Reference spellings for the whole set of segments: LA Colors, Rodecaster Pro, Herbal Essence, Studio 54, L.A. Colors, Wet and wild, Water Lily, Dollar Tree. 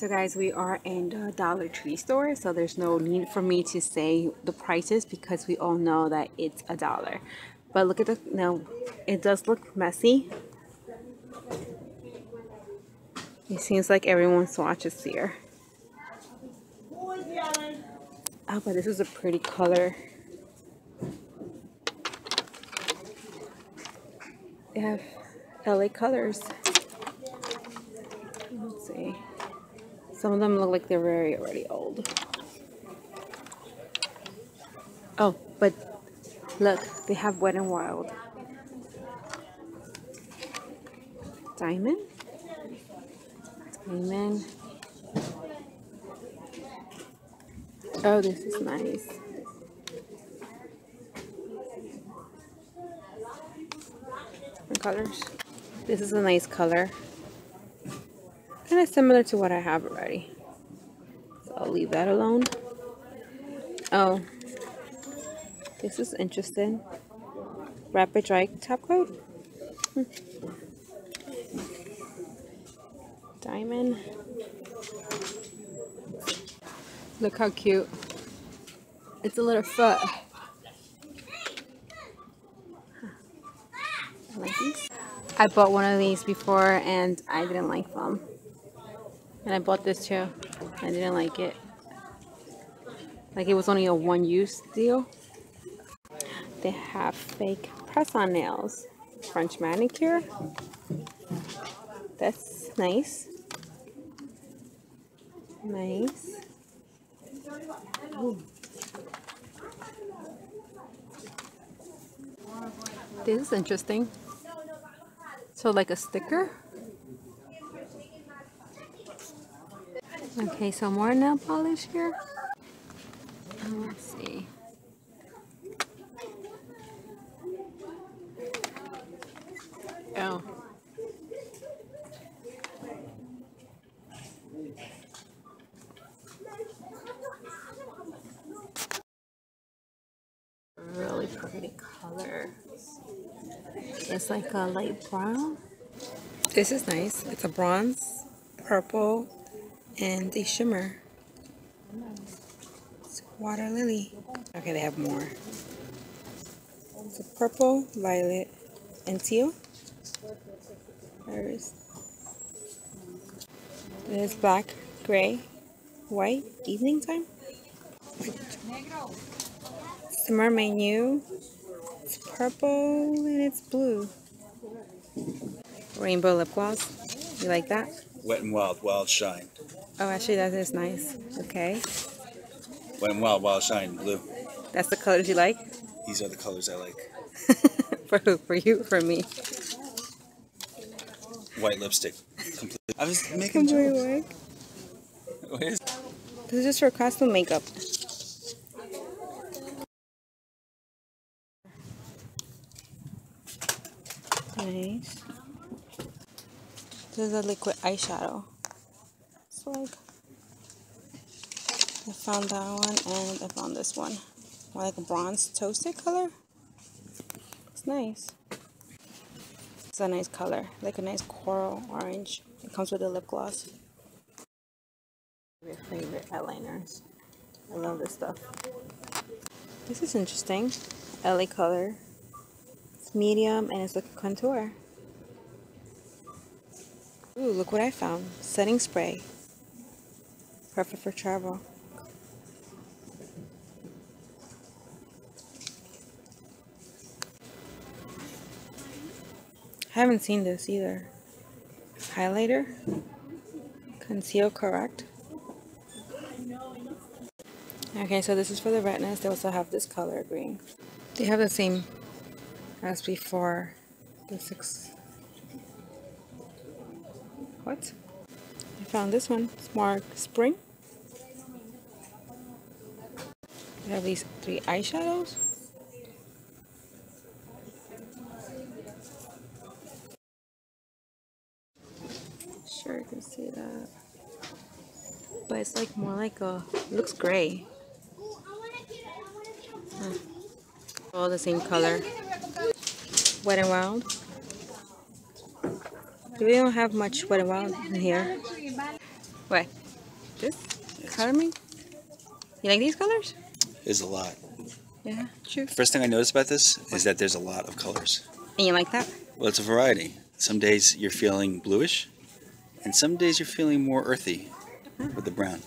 So guys, we are in the Dollar Tree store, so there's no need for me to say the prices because we all know that it's $1. But look at the, now it does look messy. It seems like everyone swatches here. Oh, but this is a pretty color. They have L.A. Colors. Let's see. Some of them look like they're very already old. Oh, but look, they have Wet and Wild. Diamond? Diamond. Oh, this is nice. Different colors. This is a nice color. Kind of similar to what I have already. So I'll leave that alone. Oh. This is interesting. Rapid dry top coat. Diamond. Look how cute. It's a little foot. I like these. I bought one of these before and I didn't like them. And I bought this too. I didn't like it. Like it was only a one-use deal. They have fake press-on nails. French manicure. That's nice. Nice. Ooh. This is interesting. So like a sticker. Okay, so more nail polish here. Let's see. Oh. Really pretty color. It's like a light brown. This is nice. It's a bronze, purple, and a shimmer. It's Water Lily. Okay, they have more. It's a purple, violet, and teal. There's black, gray, white, evening time. Summer menu. It's purple and it's blue. Rainbow lip gloss. You like that? Wet and Wild, Wild Shine. Oh, actually, that is nice. Okay. Wet and Wild, Wild Shine, blue. That's the colors you like? These are the colors I like. For who? For you? For me? White lipstick. Completely. I was making jokes. This is just for costume makeup. Nice. This is a liquid eyeshadow. It's like I found that one and I found this one. More like a bronze toasted color. It's nice. It's a nice color, like a nice coral orange. It comes with a lip gloss. My favorite eyeliners. I love this stuff. This is interesting. LA color. It's medium and it's like a contour. Ooh, look what I found. Setting spray. Perfect for travel. I haven't seen this either. Highlighter. Conceal correct. Okay, so this is for the retinas. They also have this color green. They have the same as before. The six. What? I found this one. It's more spring. We have these three eyeshadows. Sure, you can see that. But it's like more like a. It looks gray. Huh. All the same color. Wet and Wild. We don't have much Wet and Wild in here. What? This? Yes. Color me? You like these colors? There's a lot. Yeah, true. First thing I noticed about this is that there's a lot of colors. And you like that? Well, it's a variety. Some days you're feeling bluish, and some days you're feeling more earthy with the brown.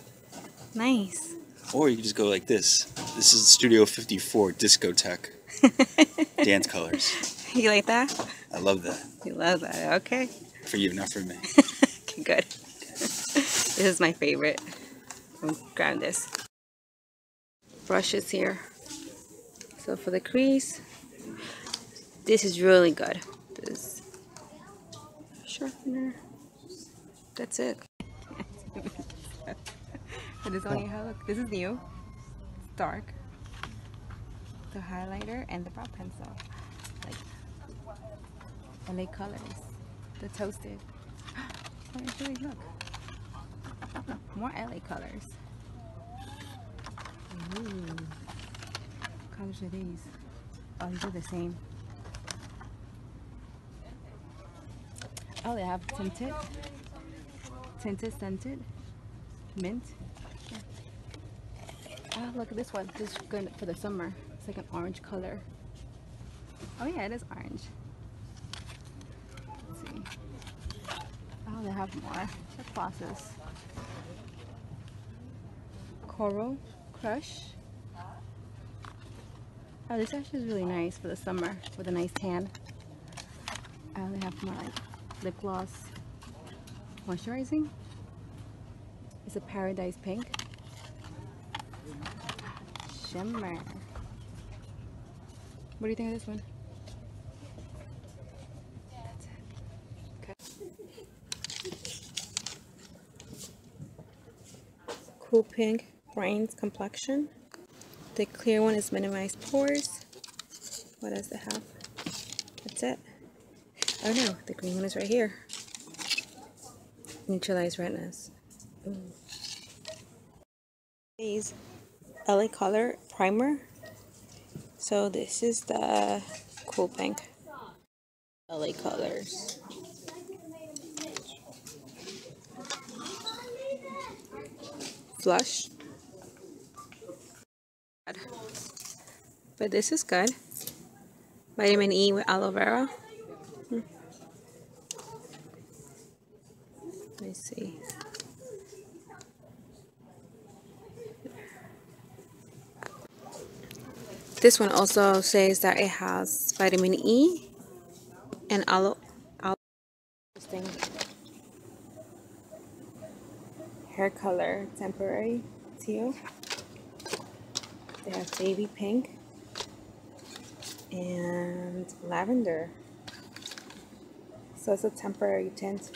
Nice. Or you can just go like this. This is Studio 54 discotheque dance colors. You like that? I love that. You love that, okay. For you, not for me. Okay, good. This is my favorite. I'm grabbing this. Brushes here. So for the crease, this is really good. This sharpener. That's it. This is only how look. This is new. It's dark. The highlighter and the brow pencil. Like L.A. Colors. The toasted. Really look. More L.A. Colors. Ooh. What colors are these? Oh, these are the same. Oh, they have tinted. Tinted, scented. Mint. Oh, look at this one. This is good for the summer. It's like an orange color. Oh yeah, it is orange. Let's see. Oh, they have more lip glosses. Coral Crush. Oh, this actually is really nice for the summer with a nice tan. Oh, they have more like lip gloss moisturizing. It's a paradise pink. Shimmer. What do you think of this one? That's it. Okay. Cool pink brightens complexion. The clear one is minimized pores. What does it have? That's it. Oh no, the green one is right here. Neutralized redness. Ooh. These LA Color Primer. So this is the cool pink. LA Colors. Flush. But this is good. Vitamin E with aloe vera. Let me see. This one also says that it has vitamin E and aloe. Hair color temporary teal. They have baby pink and lavender. So it's a temporary tint.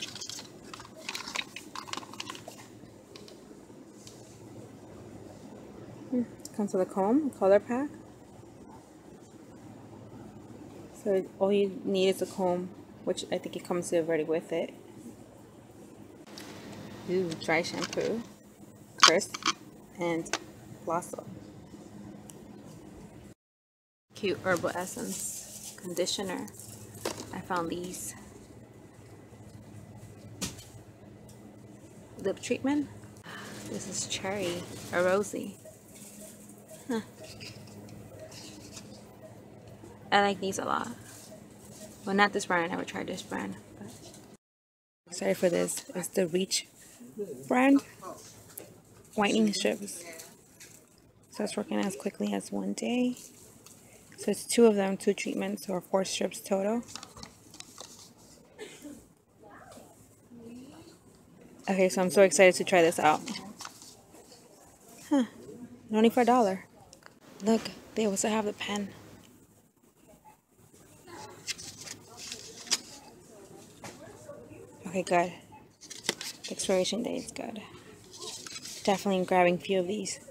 Comes with a comb, color pack. So all you need is a comb, which I think it comes already with it. Ooh, dry shampoo, crisp, and blossom. Cute Herbal Essence conditioner. I found these. Lip treatment. This is cherry or rosy. Huh. I like these a lot. Well, not this brand. I would try this brand. But. Sorry for this. It's the Reach brand. Whitening strips. So it's working as quickly as one day. So it's two of them, two treatments, or four strips total. Okay, so I'm so excited to try this out. Huh. Only for $1. Look, they also have the pen. Okay, good. The expiration date is good. Definitely grabbing a few of these.